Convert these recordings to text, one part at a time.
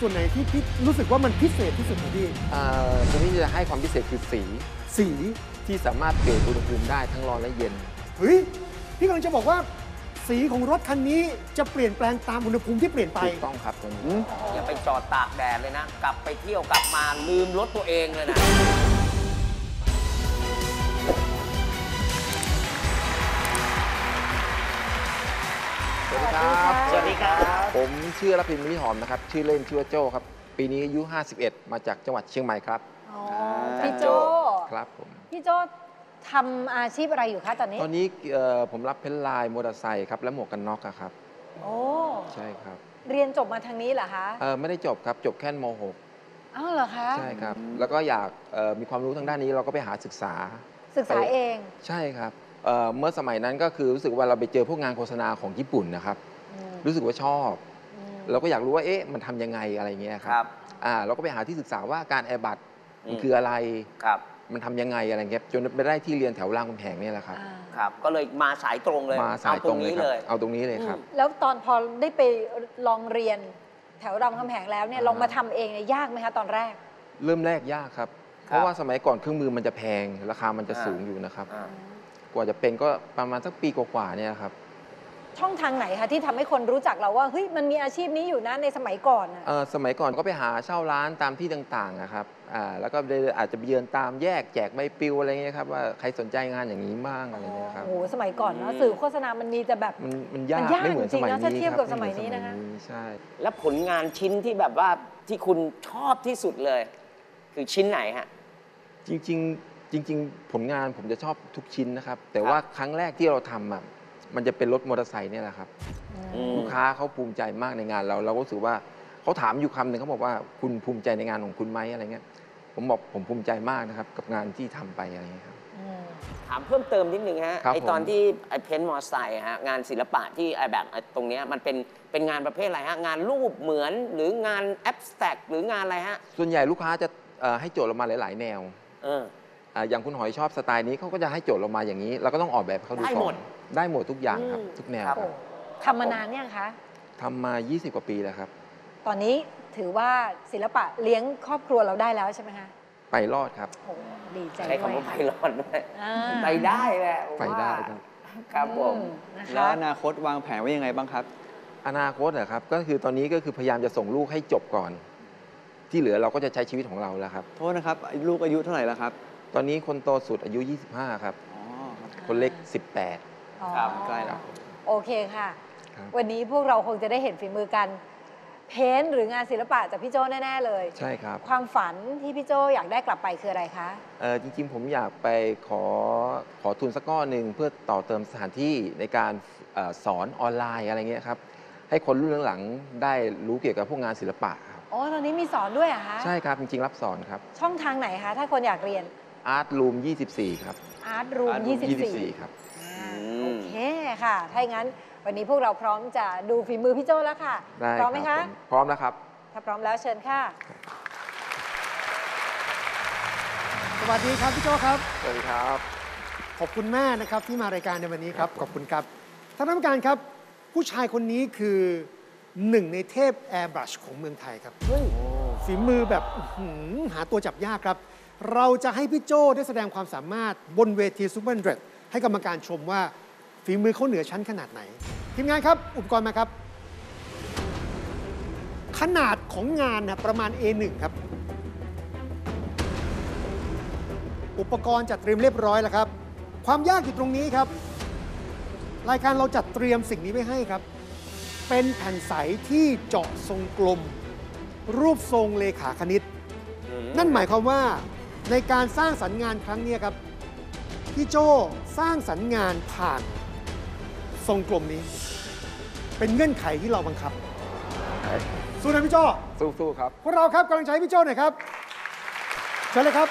ส่วนไหนที่พี่รู้สึกว่ามันพิเศษที่สุดของพี่ตัวนี้จะให้ความพิเศษคือสีที่สามารถเปลี่ยนอุณหภูมิได้ทั้งร้อนและเย็นเฮ้ยพี่กำลังจะบอกว่าสีของรถคันนี้จะเปลี่ยนแปลงตามอุณหภูมิที่เปลี่ยนไปถูกต้องครับตัวนี้อย่าไปจอดตากแดดเลยนะกลับไปเที่ยวกลับมาลืมรถตัวเองเลยนะสวัสดีครับสวัสดีครับผมชื่อรพินทร์ มลิหอมนะครับชื่อเล่นชื่อว่าโจ้ครับปีนี้อายุ51มาจากจังหวัดเชียงใหม่ครับพี่โจ้ครับผมพี่โจ้ทำอาชีพอะไรอยู่คะตอนนี้ผมรับเพ้นท์ลายมอเตอร์ไซค์ครับและหมวกกันน็อกครับโอ้ใช่ครับเรียนจบมาทางนี้เหรอคะไม่ได้จบครับจบแค่ม.6 อ้าวเหรอคะใช่ครับแล้วก็อยากมีความรู้ทางด้านนี้เราก็ไปหาศึกษาเองใช่ครับเมื่อสมัยนั้นก็คือรู้สึกว่าเราไปเจอพวกงานโฆษณาของญี่ปุ่นนะครับรู้สึกว่าชอบเราก็อยากรู้ว่าเอ๊ะมันทำยังไงอะไรเงี้ยครับเราก็ไปหาที่ศึกษาว่าการแอร์บัสมันคืออะไรมันทำยังไงอะไรเงี้ยจนไปได้ที่เรียนแถวรามคำแหงนี่แหละครับครับก็เลยมาสายตรงเลยมาสายตรงนี้เลยเอาตรงนี้เลยครับแล้วตอนพอได้ไปลองเรียนแถวรามคำแหงแล้วเนี่ยลองมาทำเองเนี่ยยากไหมคะตอนแรกเริ่มแรกยากครับเพราะว่าสมัยก่อนเครื่องมือมันจะแพงราคามันจะสูงอยู่นะครับกว่าจะเป็นก็ประมาณสักปีกว่าๆเนี่ยครับช่องทางไหนคะที่ทำให้คนรู้จักเราว่าเฮ้ยมันมีอาชีพนี้อยู่นะในสมัยก่อนสมัยก่อนก็ไปหาเช่าร้านตามที่ต่างๆนะครับแล้วก็อาจจะไปเยือนตามแยกแจกใบปลิวอะไรเงี้ยครับว่าใครสนใจงานอย่างนี้บ้างอะไรเงี้ยครับโอ้โหสมัยก่อนเนาะสื่อโฆษณามันมีแต่แบบมันยากไม่เหมือนสมัยนี้ถ้าเทียบกับสมัยนี้นะคะใช่แล้วผลงานชิ้นที่แบบว่าที่คุณชอบที่สุดเลยคือชิ้นไหนฮะจริงผลงานผมจะชอบทุกชิ้นนะครับแต่ว่าครั้งแรกที่เราทำอ่ะมันจะเป็นรถมอเตอร์ไซค์เนี่ยแหละครับลูกค้าเขาภูมิใจมากในงานเราก็รู้สึกว่าเขาถามอยู่คำหนึ่งเขาบอกว่าคุณภูมิใจในงานของคุณไหมอะไรเงี้ยผมบอกผมภูมิใจมากนะครับกับงานที่ทำไปอะไรเงี้ยครับถามเพิ่มเติมนิดนึงฮะไอตอนที่ไอเพ้นท์มอเตอร์ไซค์ฮะงานศิลปะที่ไอแบบตรงเนี้ยมันเป็นงานประเภทอะไรฮะงานรูปเหมือนหรืองานแอ็บสแต็กหรืองานอะไรฮะส่วนใหญ่ลูกค้าจะให้โจทย์เรามาหลายๆแนวอย่างคุณหอยชอบสไตล์นี้เขาก็จะให้โจทย์เรามาอย่างนี้เราก็ต้องออกแบบเขาดูก่อนได้หมดทุกอย่างครับทุกแนวครับทำมานานยังคะทำมา20กว่าปีแล้วครับตอนนี้ถือว่าศิลปะเลี้ยงครอบครัวเราได้แล้วใช่ไหมคะไปรอดครับโอ้ดีใจใช้คำว่าไปรอดด้วยไปได้แหละไปได้ครับผมแล้วอนาคตวางแผนไว้ยังไงบ้างครับอนาคตเหรอครับก็คือตอนนี้ก็คือพยายามจะส่งลูกให้จบก่อนที่เหลือเราก็จะใช้ชีวิตของเราแล้วครับโทษนะครับลูกอายุเท่าไหร่แล้วครับตอนนี้คนโตสุดอายุ25ครับคนเล็ก18ครับใกล้แล้วโอเคค่ะวันนี้พวกเราคงจะได้เห็นฝีมือกันเพ้นท์หรืองานศิลปะจากพี่โจ้แน่ๆเลยใช่ครับความฝันที่พี่โจ้อยากได้กลับไปคืออะไรคะจริงๆผมอยากไปขอทุนสักก้อนหนึ่งเพื่อต่อเติมสถานที่ในการสอนออนไลน์อะไรเงี้ยครับให้คนรุ่นหลังๆได้รู้เกี่ยวกับพวกงานศิลปะครับอ๋อตอนนี้มีสอนด้วยเหรอคะใช่ครับจริงๆรับสอนครับช่องทางไหนคะถ้าคนอยากเรียนArtroom 24ครับArtroom 24ครับโอเคค่ะถ้าอย่างนั้นวันนี้พวกเราพร้อมจะดูฝีมือพี่โจ้แล้วค่ะพร้อมไหมคะพร้อมแล้วครับถ้าพร้อมแล้วเชิญค่ะสวัสดีครับพี่โจ้ครับสวัสดีครับขอบคุณแม่นะครับที่มารายการในวันนี้ครับขอบคุณครับท่านผู้การครับผู้ชายคนนี้คือหนึ่งในเทพแอร์บรัชของเมืองไทยครับฝีมือแบบหาตัวจับยากครับเราจะให้พี่โจ้ได้แสดงความสามารถบนเวทีSUPER100ให้กรรมการชมว่าฝีมือเขาเหนือชั้นขนาดไหนทีมงานครับอุปกรณ์มาครับขนาดของงานนะประมาณ A1 ครับอุปกรณ์จัดเตรียมเรียบร้อยแล้วครับความยากอยู่ตรงนี้ครับรายการเราจัดเตรียมสิ่งนี้ไว้ให้ครับเป็นแผ่นใสที่เจาะทรงกลมรูปทรงเลขาคณิตนั่นหมายความว่าในการสร้างสรรค์งานครั้งนี้ครับพี่โจ้สร้างสรรค์งานผ่านทรงกลมนี้เป็นเงื่อนไขที่เราบังคับสู้นะพี่โจ้สู้ๆครับพวกเราครับกำลังใจพี่โจ้หน่อยครับเชิญเลยครับ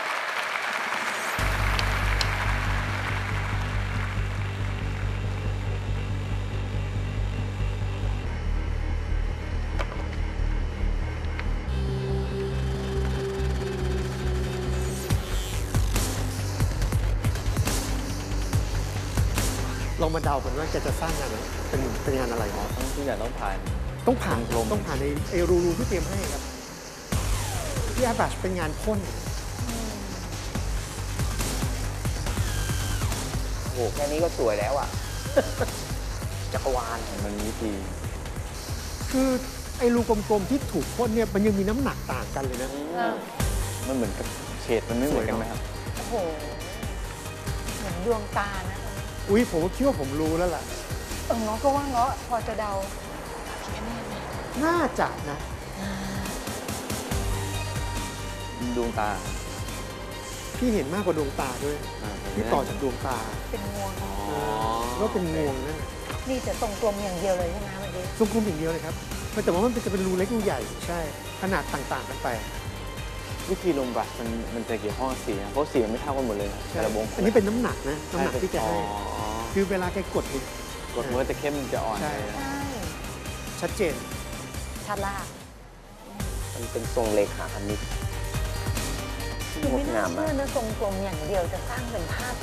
มาเดากันว่าจะสร้างงานเป็นงานอะไรครับที่อยากต้องผ่านกลมต้องผ่านในรูที่เตรียมให้ครับ ที่อาบัชเป็นงานพ่นโอ้แค่นี้ก็สวยแล้วอ่ะจักรวาลมันนี้ทีคือไอ้รูกลมๆที่ถูกพ่นเนี่ยมันยังมีน้ำหนักต่างกันเลยนะมันเหมือนกับเฉดมันไม่เหมือนกันไหมครับโอ้โหเหมือนดวงตานะอุ้ยผมคิดว่าผมรู้แล้วล่ะเงาะก็ว่าเงาะพอจะเดาน่าจะนะดวงตาพี่เห็นมากกว่าดวงตาด้วยพี่ต่อจากดวงตาเป็นงวงก็เป็นงวงนะนี่จะทรงกลมอย่างเดียวเลยใช่ไหมเมื่อกี้ทรงกลมอย่างเดียวเลยครับแต่ว่ามันจะเป็นรูเล็กรูใหญ่ใช่ขนาดต่างๆกันไปวิธีลงบัตรมันจะเกี่ยวข้องสีเพราะสีไม่เท่ากันหมดเลยแต่ละวงอันนี้เป็นน้ำหนักนะน้ำหนักที่แกให้คือเวลาแกกดเมื่อจะเข้มจะอ่อนใช่ชัดเจนชัดละมันเป็นทรงเลขาคณิตคือไม่น่าเชื่อนะทรงกลมอย่างเดียวจะสร้างเป็นภาพ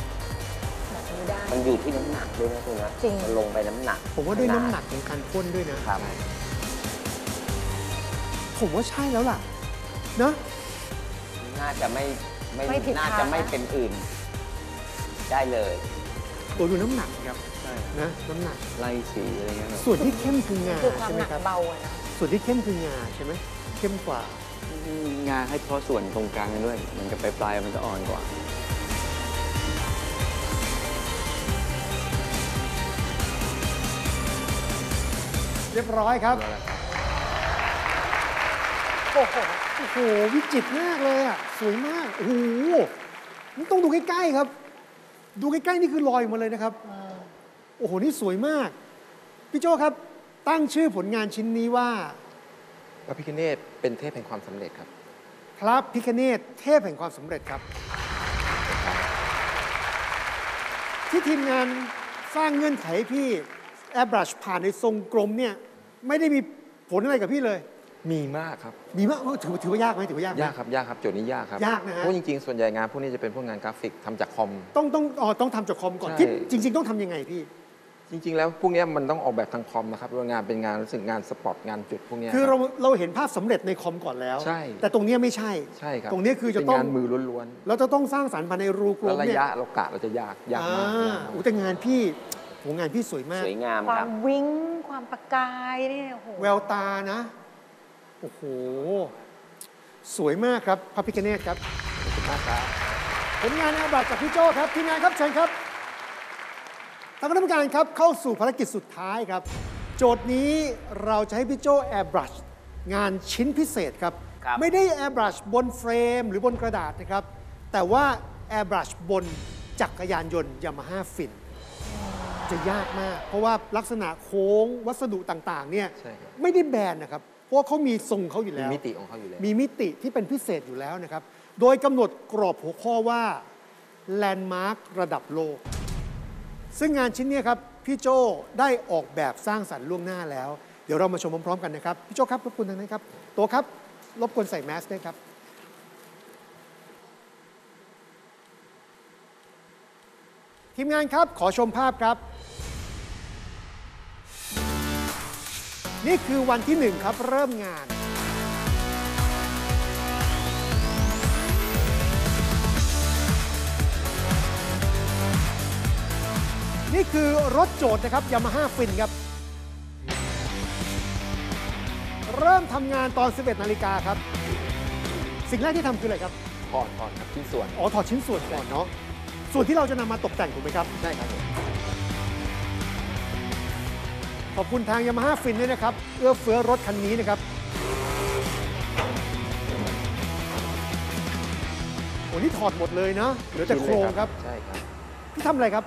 แบบนี้ได้มันอยู่ที่น้ำหนักด้วยนะคุณนะจริงมันลงไปน้ำหนักผมว่าด้วยน้ำหนักของการพ่นด้วยนะครับผมว่าใช่แล้วล่ะนะน่าจะไม่น่าจะไม่เป็นอื่นได้เลยตัวดูน้ำหนักครับนะน้ำหนักไล่สีอะไรเงี้ยส่วนที่เข้มคืองาใช่ไหมครับเบาอะนะส่วนที่เข้มคืองาใช่ไหมเข้มกว่างาให้เฉพาะส่วนตรงกลางด้วยเหมือนกับปลายมันจะอ่อนกว่าเรียบร้อยครับโอ้โหวิจิตรมากเลยอ่ะสวยมากโอ้โหนี่ต้องดูใกล้ๆครับดูใกล้ๆนี่คือลอยมาเลยนะครับโอ้โหนี่สวยมากพี่โจ้ครับตั้งชื่อผลงานชิ้นนี้ว่าพระพิฆเนศเป็นเทพแห่งความสำเร็จครับพระพิฆเนศเทพแห่งความสำเร็จครับที่ทีมงานสร้างเงื่อนไขพี่แอร์บรัชผ่านในทรงกลมเนี่ยไม่ได้มีผลอะไรกับพี่เลยมีมากครับมีมากถือว่ายากไหมถือว่ายากยากครับยากครับโจทย์นี้ยากครับยากนะฮะเพราะจริงๆส่วนใหญ่งานพวกนี้จะเป็นพวกงานกราฟิกทำจากคอมต้องทำจากคอมก่อนที่จริงๆต้องทํำยังไงพี่จริงๆแล้วพวกนี้มันต้องออกแบบทางคอมนะครับงานเป็นงานรู้สึกงานสปอตงานจุดพวกนี้คือเราเห็นภาพสำเร็จในคอมก่อนแล้วใช่แต่ตรงนี้ไม่ใช่ใช่ครับตรงนี้คือจะต้องงานมือล้วนๆแล้วจะต้องสร้างสรรค์ภายในรูกลมเนี่ยระยะเรากะเราจะยากมากโอ้แต่งานพี่โหงานพี่สวยมากสวยงามครับความวิ้งความประกายเนี่ยโหแววตานะโอ้โหสวยมากครับพระพิฆเนศครับขอบคุณมากครับผลงานอาบัติจากพี่โจ้ครับทีมงานครับเชิญครับท่านคณะกรรมการครับเข้าสู่ภารกิจสุดท้ายครับโจทย์นี้เราจะให้พี่โจ้แอร์บรัชงานชิ้นพิเศษครับไม่ได้แอร์บรัชบนเฟรมหรือบนกระดาษนะครับแต่ว่าแอร์บรัชบนจักรยานยนต์ยามาฮ่าฟินจะยากมากเพราะว่าลักษณะโค้งวัสดุต่างๆเนี่ยไม่ได้แบนนะครับเพราะเขามีทรงเขาอยู่แล้วมีมิติของเขาอยู่แล้วมีมิติที่เป็นพิเศษอยู่แล้วนะครับโดยกำหนดกรอบหัวข้อว่าแลนด์มาร์คระดับโลกซึ่งงานชิ้นนี้ครับพี่โจ้ได้ออกแบบสร้างสรรค์ล่วงหน้าแล้วเดี๋ยวเรามาชมพร้อมๆกันนะครับพี่โจ้ครับรบกวนทางนี้ครับตัวครับรบกวนใส่แมสด้วยครับทีมงานครับขอชมภาพครับนี่คือวันที่1ครับเริ่มงานนี่คือรถโจทย์นะครับยามาฮ่าฟินครับเริ่มทำงานตอน 11 นาฬิกาครับสิ่งแรกที่ทำคืออะไรครับถอดครับชิ้นส่วนอ๋อถอดชิ้นส่วนก่อนเนาะส่วนที่เราจะนำมาตกแต่งถูกไหมครับใช่ครับขอบคุณทางยามาฮ่าฟินด้วยนะครับเอื้อเฟื้อรถคันนี้นะครับโอ้นี่ถอดหมดเลยนะเหลือแต่โครงครับใช่ครับพี่ทำอะไรครับ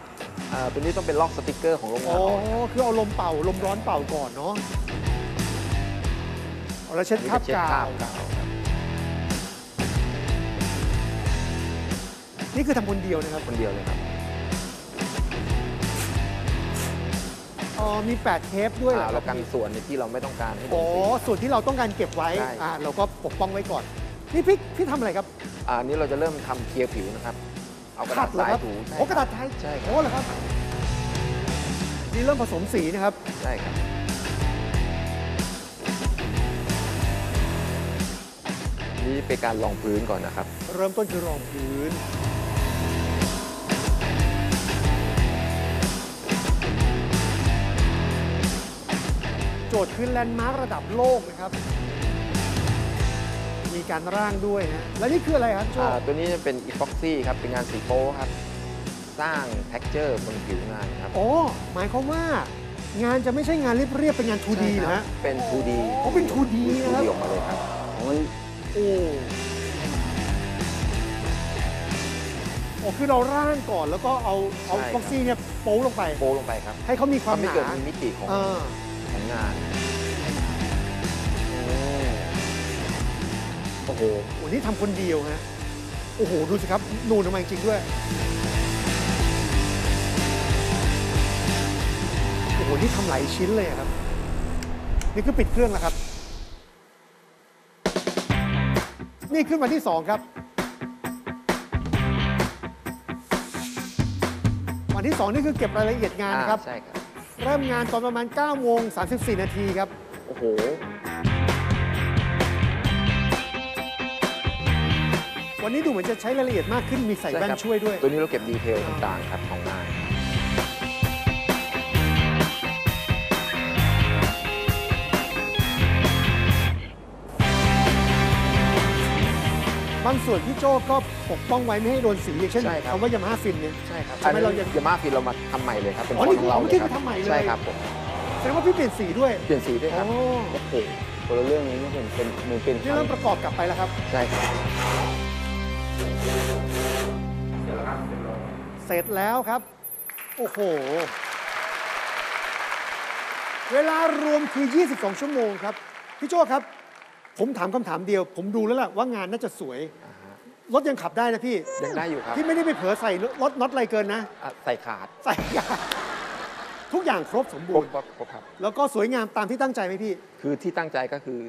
เป็นนี่ต้องเป็นลอกสติกเกอร์ของโรงงานอ๋อคือเอาลมเป่าลมร้อนเป่าก่อนเนาะเอาแล้วเช็ดคราบกาวนี่คือทำคนเดียวนะครับคนเดียวเลยครับมี8 เทปด้วยเหรอเรากันส่วนที่เราไม่ต้องการให้โอ้ส่วนที่เราต้องการเก็บไว้เราก็ปกป้องไว้ก่อนนี่พี่ทำอะไรครับนี่เราจะเริ่มทำเคลียร์ผิวนะครับเอากระดาษทรายถูโอ้กระดาษทรายใช่โอ้เหรอครับนี่เริ่มผสมสีนะครับใช่ครับ นี่เป็นการรองพื้นก่อนนะครับเริ่มต้นคือรองพื้นโจทย์คือแลนด์มาร์คระดับโลกนะครับมีการร่างด้วยนะแล้วนี่คืออะไรครับโจตัวนี้เป็นอีพ็อกซี่ครับเป็นงานสีโป้ครับสร้างแท็กเจอร์บนผิวงานครับอ๋อหมายความว่างานจะไม่ใช่งานเรียบๆเป็นงาน 2D นะฮะเป็น 2D อ๋อเป็น 2D นะครับออกมาเลยครับโอ้โอ้คือเราร่างก่อนแล้วก็เอาพ็อกซี่เนี่ยโป้ลงไปครับให้เขามีความหนาให้เกิดมิติของงานโอ้โหนี่ทำคนเดียวฮะโอ้โหดูสิครับนูนออกมาจริงด้วยโอ้โหนี่ทำหลายชิ้นเลยครับนี่คือปิดเครื่องแล้วครับนี่ขึ้นวันที่2ครับวันที่2นี่คือเก็บรายละเอียดงานครับใช่ครับเริ่มงานตอนประมาณ 9:34 นาทีครับโอ้โหวันนี้ดูเหมือนจะใช้รายละเอียดมากขึ้นมีใส่แว่นช่วยด้วยตัวนี้เราเก็บดีเทลต่างๆครับของนายบางส่วนที่โจ้ก็ปกป้องไว้ไม่ให้โดนสีอย่างเช่นคำว่ายามาฟินเนี่ยใช่ครับทำให้เรายามาฟินเรามาทำใหม่เลยครับเป็นของเราเลยครับใช่ครับผมแสดงว่าพี่เปลี่ยนสีด้วยเปลี่ยนสีด้วยครับโอเคคนละเรื่องนี้นี่เป็นเรื่องประกอบกลับไปแล้วครับใช่ครับเสร็จแล้วครับโอ้โหเวลารวมคือ22ชั่วโมงครับพี่โจ้ครับผมถามคำถามเดียวผมดูแล้วล่ะว่างานน่าจะสวยรถยังขับได้นะพี่ยังได้อยู่ครับที่ไม่ได้ไปเผลอใส่รถน็อตอะไรเกินนะใส่ขาดทุกอย่างครบสมบูรณ์ครับแล้วก็สวยงามตามที่ตั้งใจไหมพี่คือที่ตั้งใจก็คือ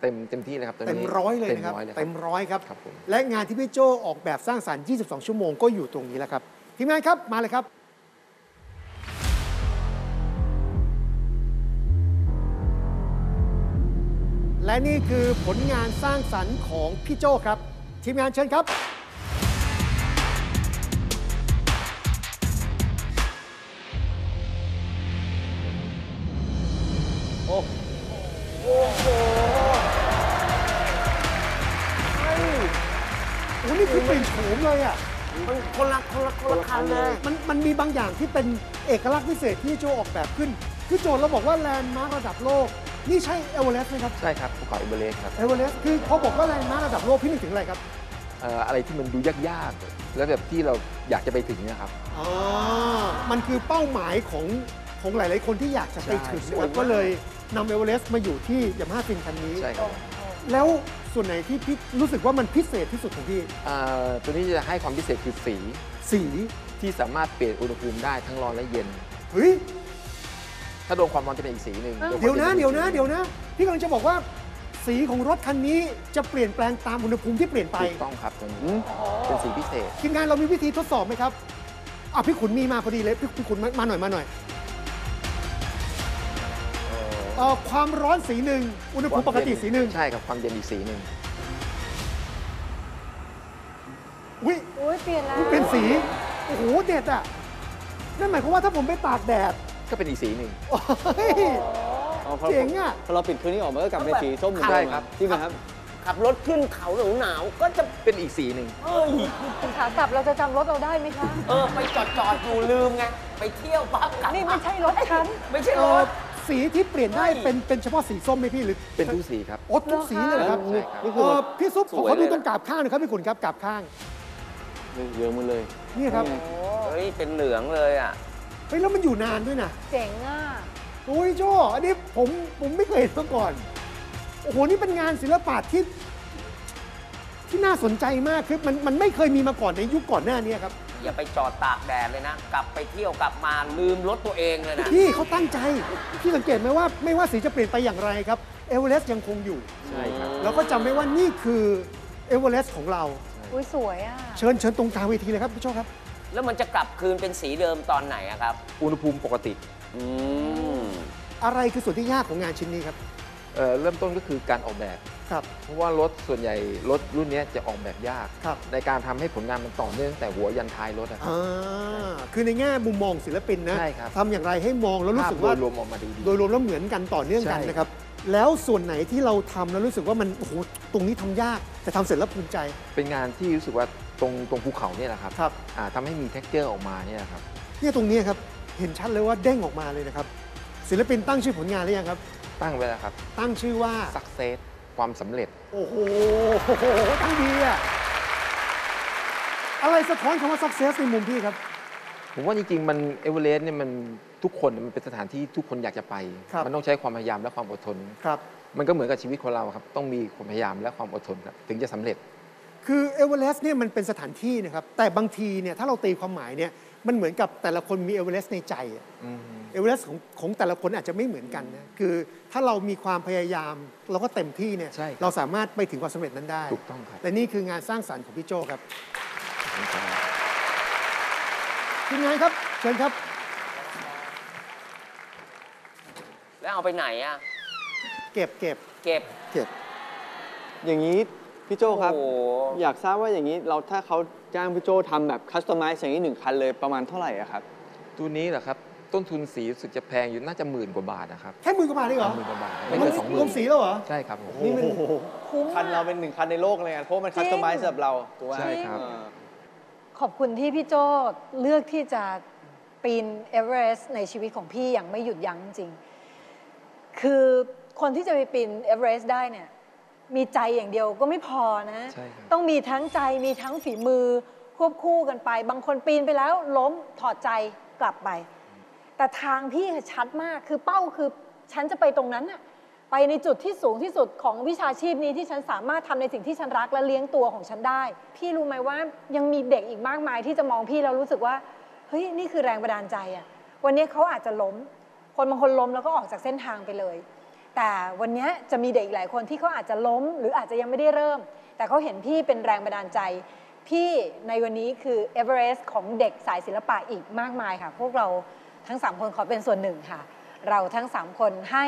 เต็มที่เลยครับเต็มร้อยเลยนะครับเต็มร้อยครับและงานที่พี่โจ้ออกแบบสร้างสรรค์22ชั่วโมงก็อยู่ตรงนี้แล้วครับทีมงานครับมาเลยครับและนี่คือผลงานสร้างสรรค์ของพี่โจ้ครับทีมงานเชิญครับโอ้โหนี่คือเป็นโฉมเลยอ่ะมันคนละคันเลยมันมีบางอย่างที่เป็นเอกลักษณ์พิเศษที่โจ้ออกแบบขึ้นคือโจทย์เราบอกว่าแลนด์มาร์คระดับโลกนี่ใช่เอเวอเรสต์ไหมครับใช่ครับภูเขาเอเวอเรสต์ครับเอเวอเรสต์คือเขาบอกว่าแลนด์มาร์คระดับโลกพี่นึกถึงอะไรครับอะไรที่มันดูยากๆแล้วแบบที่เราอยากจะไปถึงนะครับอ๋อมันคือเป้าหมายของหลายๆคนที่อยากจะไปถึงก็เลยนำเอเวอเรสต์มาอยู่ที่ยามาฮ่าฟินคันนี้ใช่ครับแล้วส่วนไหนที่พี่รู้สึกว่ามันพิเศษที่สุดของพี่ตัวนี้จะให้ความพิเศษคือสีที่สามารถเปลี่ยนอุณหภูมิได้ทั้งร้อนและเย็นเฮ้ยถ้าโดนความร้อนจะเป็นอีกสีหนึ่งเดี๋ยวนะพี่กำลังจะบอกว่าสีของรถคันนี้จะเปลี่ยนแปลงตามอุณหภูมิที่เปลี่ยนไปถูกต้องครับตัวนี้เป็นสีพิเศษทีมงานเรามีวิธีทดสอบไหมครับอ่ะพี่ขุนมีมาพอดีเลยพี่ขุนมาหน่อยความร้อนสีหนึ่งอุณหภูมิปกติสีหนึ่งใช่ครับความเย็นอีกสีหนึ่งอุ้ยเปลี่ยนแล้วเป็นสีโอ้โหเด็ดอ่ะนั่นหมายความว่าถ้าผมไปตากแดดก็เป็นอีกสีหนึ่งเจ๋งอ่ะพอเราปิดเครื่องนี้ออกมันก็กลับเป็นสีส้มเหมือนเดิมครับที่มันครับขับรถขึ้นเขาหนาวก็จะเป็นอีกสีหนึ่งขากลับเราจะจำรถเราได้ไหมคะไปจอดอยู่ลืมไงไปเที่ยวปั๊บกลับนี่ไม่ใช่รถฉันไม่ใช่รถสีที่เปลี่ยนได้เป็นเฉพาะสีส้มไหมพี่หรือเป็นทุกสีครับทุกสีเลยครับพี่ซุปขอดูตรงกราบข้างนะครับพี่ขุนครับกราบข้างเยอะมาเลยนี่ครับเฮ้ยเป็นเหลืองเลยอ่ะเฮ้ยแล้วมันอยู่นานด้วยนะเจ๋งอ่ะโอ้ยโจ้อันนี้ผมไม่เคยเห็นมาก่อนโอ้โหนี่เป็นงานศิลปะที่น่าสนใจมากคือมันไม่เคยมีมาก่อนในยุคก่อนหน้านี้ครับอย่าไปจอดตากแดดเลยนะกลับไปเที่ยวกลับมาลืมรถตัวเองเลยนะพี่เขาตั้งใจพี่สังเกตไหมว่าไม่ว่าสีจะเปลี่ยนไปอย่างไรครับเอเวอเรสต์ยังคงอยู่ใช่ครับแล้วก็จำไว้ว่านี่คือเอเวอเรสต์ของเราอุ้ยสวยอ่ะเชิญตรงกลางเวทีเลยครับพี่โจ้ครับแล้วมันจะกลับคืนเป็นสีเดิมตอนไหนครับอุณหภูมิปกติอะไรคือส่วนที่ยากของงานชิ้นนี้ครับเริ่มต้นก็คือการออกแบบ เพราะว่ารถส่วนใหญ่รถรุ่นนี้จะออกแบบยากในการทำให้ผลงานมันต่อเนื่องแต่หัวยันท้ายรถนะครับคือในแง่มุมมองศิลปินนะทำอย่างไรให้มองแล้วรู้สึกว่าโดยรวมออกมาดีโดยรวมแล้วเหมือนกันต่อเนื่องกันนะครับแล้วส่วนไหนที่เราทำแล้วรู้สึกว่ามันโอ้โหตรงนี้ทำยากแต่ทำเสร็จแล้วภูมิใจเป็นงานที่รู้สึกว่าตรงภูเขาเนี่ยแหละครับทำให้มีเท็กเจอร์ออกมาเนี่ยครับเนี่ยตรงนี้ครับเห็นชัดเลยว่าเด้งออกมาเลยนะครับศิลปินตั้งชื่อผลงานหรือยังครับตั้งไว้แล้วครับตั้งชื่อว่า Success ความสำเร็จโอ้โหตั้งดีอะอะไรสะท้อนคำว่า Success ในมุมพี่ครับผมว่าจริงๆมันเอเวอเรสต์เนี่ยมันทุกคนมันเป็นสถานที่ทุกคนอยากจะไปมันต้องใช้ความพยายามและความอดทนมันก็เหมือนกับชีวิตของเราครับต้องมีความพยายามและความอดทนถึงจะสำเร็จคือเอเวอเรสต์เนี่ยมันเป็นสถานที่นะครับแต่บางทีเนี่ยถ้าเราตีความหมายเนี่ยมันเหมือนกับแต่ละคนมีเอเวอเรสต์ในใจเอเวอเรสต์ของแต่ละคนอาจจะไม่เหมือนกันนะคือถ้าเรามีความพยายามเราก็เต็มที่เนี่ยเราสามารถไปถึงความสำเร็จนั้นได้ถูกต้องครับและนี่คืองานสร้างสรรค์ของพี่โจ้ครับทีมงานครับเชิญครับแล้วเอาไปไหนอะเก็บอย่างนี้พี่โจ้ครับอยากทราบว่าอย่างนี้เราถ้าเขาจ้างพี่โจ้ทำแบบคัสตอมไมซ์อย่างนี้หนึ่งคันเลยประมาณเท่าไหร่ครับตัวนี้เหรอครับต้นทุนสีรู้สึกจะแพงอยู่น่าจะ10,000 กว่าบาทนะครับแค่10,000 กว่าบาทนี่เหรอ10,000 กว่าบาทไม่ถึง20,000รวมสีแล้วเหรอใช่ครับนี่มันคันเราเป็น1 คันในโลกเลยนะเพราะมันคัสตอมไมซ์สำหรับเราตัวใช่ครับขอบคุณที่พี่โจ้เลือกที่จะปีนเอเวอเรสต์ในชีวิตของพี่อย่างไม่หยุดยั้งจริงคือคนที่จะไปปีนเอเวอเรสต์ได้เนี่ยมีใจอย่างเดียวก็ไม่พอนะต้องมีทั้งใจมีทั้งฝีมือควบคู่กันไปบางคนปีนไปแล้วล้มถอดใจกลับไปแต่ทางพี่ชัดมากคือเป้าคือฉันจะไปตรงนั้นน่ะไปในจุดที่สูงที่สุดของวิชาชีพนี้ที่ฉันสามารถทำในสิ่งที่ฉันรักและเลี้ยงตัวของฉันได้พี่รู้ไหมว่ายังมีเด็กอีกมากมายที่จะมองพี่แล้วรู้สึกว่าเฮ้ยนี่คือแรงบันดาลใจอ่ะวันนี้เขาอาจจะล้มคนบางคนล้มแล้วก็ออกจากเส้นทางไปเลยแต่วันนี้จะมีเด็กหลายคนที่เขาอาจจะล้มหรืออาจจะยังไม่ได้เริ่มแต่เขาเห็นพี่เป็นแรงบันดาลใจพี่ในวันนี้คือเอเวอเรสต์ของเด็กสายศิลปะอีกมากมายค่ะพวกเราทั้ง3 คนขอเป็นส่วนหนึ่งค่ะเราทั้ง3 คนให้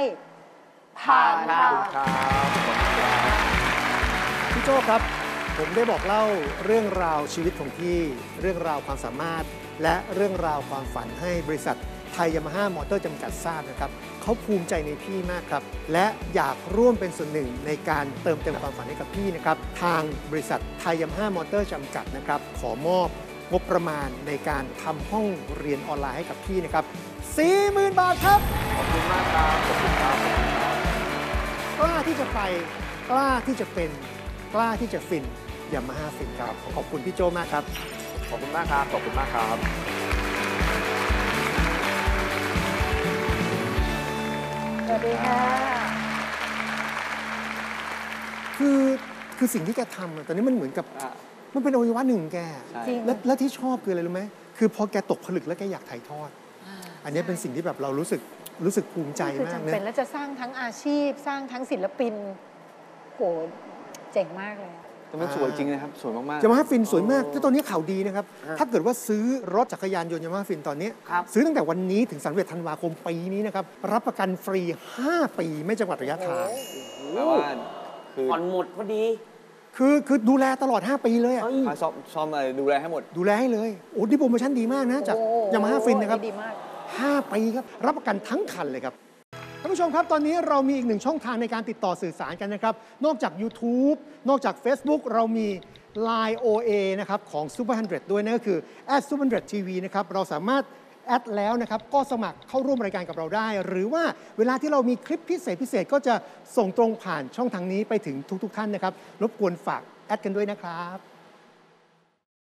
ผ่านครับพี่โจ้ครับผมได้บอกเล่าเรื่องราวชีวิตของพี่เรื่องราวความสามารถและเรื่องราวความฝันให้บริษัทไทยยามาฮ่ามอเตอร์จำกัดทราบนะครับเขาภูมิใจในพี่มากครับและอยากร่วมเป็นส่วนหนึ่งในการเติมเต็มความฝันให้กับพี่นะครับทางบริษัทไทยยามาฮ่ามอเตอร์จำกัดนะครับขอมอบงบประมาณในการทำห้องเรียนออนไลน์ให้กับพี่นะครับ 40,000 บาทครับขอบคุณมากครับขอบคุณครับกล้าที่จะไปกล้าที่จะเป็นกล้าที่จะฟินยามาฮ่าฟินครับขอบคุณพี่โจ้มากครับขอบคุณมากครับขอบคุณมากครับสวัสดีค่ะคือสิ่งที่แกทำตอนนี้มันเหมือนกับมันเป็นอวัยวะหนึ่งแกและที่ชอบคืออะไรรู้ไหมคือพอแกตกผลึกแล้วแกอยากถ่ายทอดอันนี้เป็นสิ่งที่แบบเรารู้สึกภูมิใจมากนะเป็นและจะสร้างทั้งอาชีพสร้างทั้งศิลปินโหเจ๋งมากเลยแต่มันสวยจริงนะครับสวยมากๆยามาฮ่าฟินสวยมากแล้วตอนนี้ข่าวดีนะครับถ้าเกิดว่าซื้อรถจักรยานยนต์ยามาฮ่าฟินตอนนี้ซื้อตั้งแต่วันนี้ถึง31 ธันวาคมปีนี้นะครับรับประกันฟรี5 ปีไม่จำกัดระยะทางแล้วว่าผ่อนหมดพอดีคือดูแลตลอด5 ปีเลยอ่ะซ่อมอะไรดูแลให้หมดดูแลให้เลยโอ้ดีโปรโมชั่นดีมากนะจากยามาฮ่าฟินนะครับ5 ปีครับรับประกันทั้งคันเลยครับท่านผู้ชมครับตอนนี้เรามีอีก1 ช่องทางในการติดต่อสื่อสารกันนะครับนอกจาก YouTube นอกจาก Facebook เรามี Line OA นะครับของ SUPER100 ด้วยนั่นก็คือ @SUPER100TV นะครับเราสามารถแอดแล้วนะครับก็สมัครเข้าร่วมรายการกับเราได้หรือว่าเวลาที่เรามีคลิปพิเศษก็จะส่งตรงผ่านช่องทางนี้ไปถึงทุกท่านนะครับรบกวนฝากแอดกันด้วยนะครับ